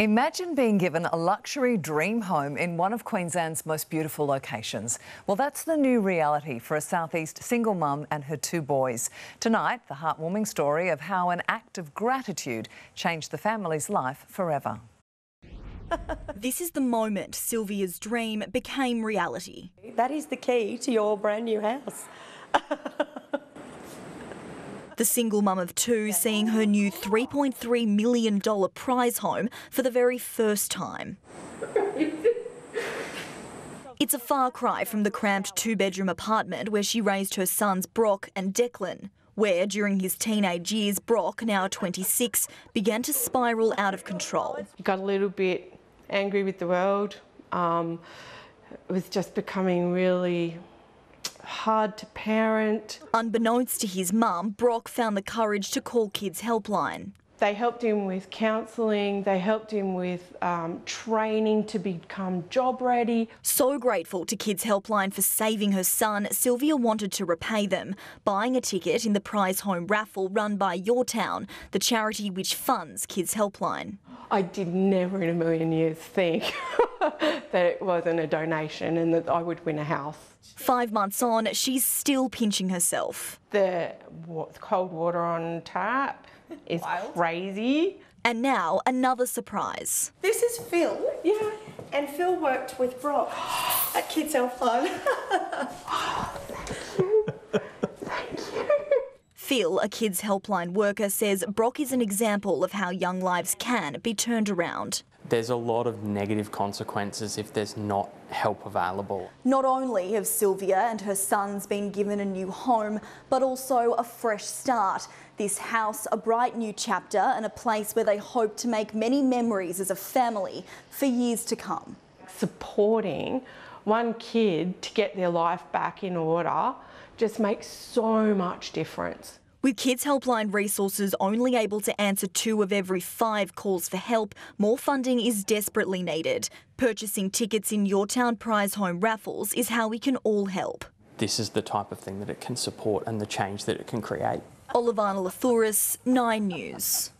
Imagine being given a luxury dream home in one of Queensland's most beautiful locations. Well, that's the new reality for a southeast single mum and her two boys. Tonight, the heartwarming story of how an act of gratitude changed the family's life forever. This is the moment Sylvia's dream became reality. That is the key to your brand new house. The single mum of two seeing her new $3.3 million prize home for the very first time. It's a far cry from the cramped two-bedroom apartment where she raised her sons Brock and Declan, where during his teenage years Brock, now 26, began to spiral out of control. Got a little bit angry with the world. It was just becoming really hard to parent. Unbeknownst to his mum, Brock found the courage to call Kids Helpline. They helped him with counselling, they helped him with training to become job ready. So grateful to Kids Helpline for saving her son, Sylvia wanted to repay them, buying a ticket in the prize home raffle run by Your Town, the charity which funds Kids Helpline. I did never in a million years think that it wasn't a donation and that I would win a house. 5 months on, she's still pinching herself. The cold water on tap is wild. Crazy. And now, another surprise. This is Phil. Yeah. And Phil worked with Brock at Kids Helpline. Oh, thank you. Thank you. Phil, a Kids Helpline worker, says Brock is an example of how young lives can be turned around. There's a lot of negative consequences if there's not help available. Not only have Sylvia and her sons been given a new home, but also a fresh start. This house, a bright new chapter, and a place where they hope to make many memories as a family for years to come. Supporting one kid to get their life back in order just makes so much difference. With Kids Helpline resources only able to answer 2 of every 5 calls for help, more funding is desperately needed. Purchasing tickets in Your Town prize home raffles is how we can all help. This is the type of thing that it can support and the change that it can create. Olivia Lathouris, 9 News.